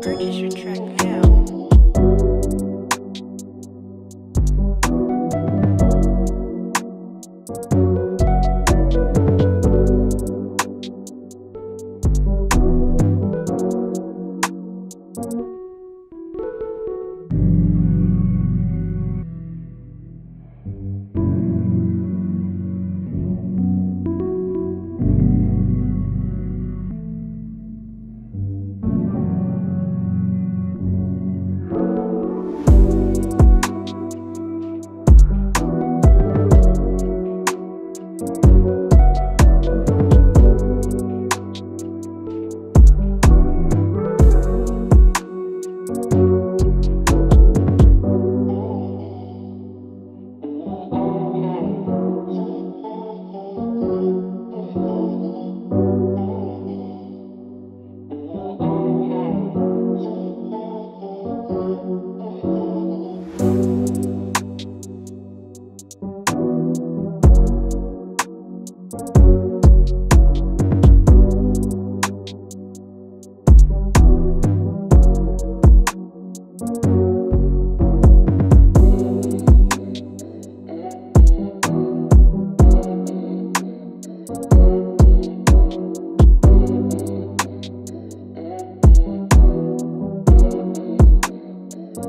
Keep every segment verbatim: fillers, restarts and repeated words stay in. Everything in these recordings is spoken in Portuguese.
Purchase your track now.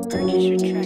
Purchase your track.